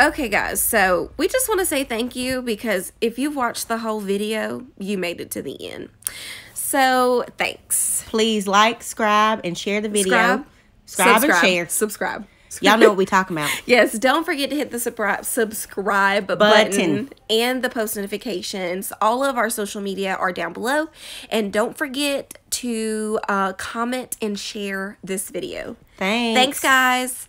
Okay guys, so we just want to say thank you, because if you've watched the whole video, you made it to the end. So thanks. Please like, subscribe, and share the video. Subscribe. Y'all know what we talking about. Yes, don't forget to hit the subscribe button and the post notifications. All of our social media are down below. And don't forget to comment and share this video. Thanks. Thanks, guys.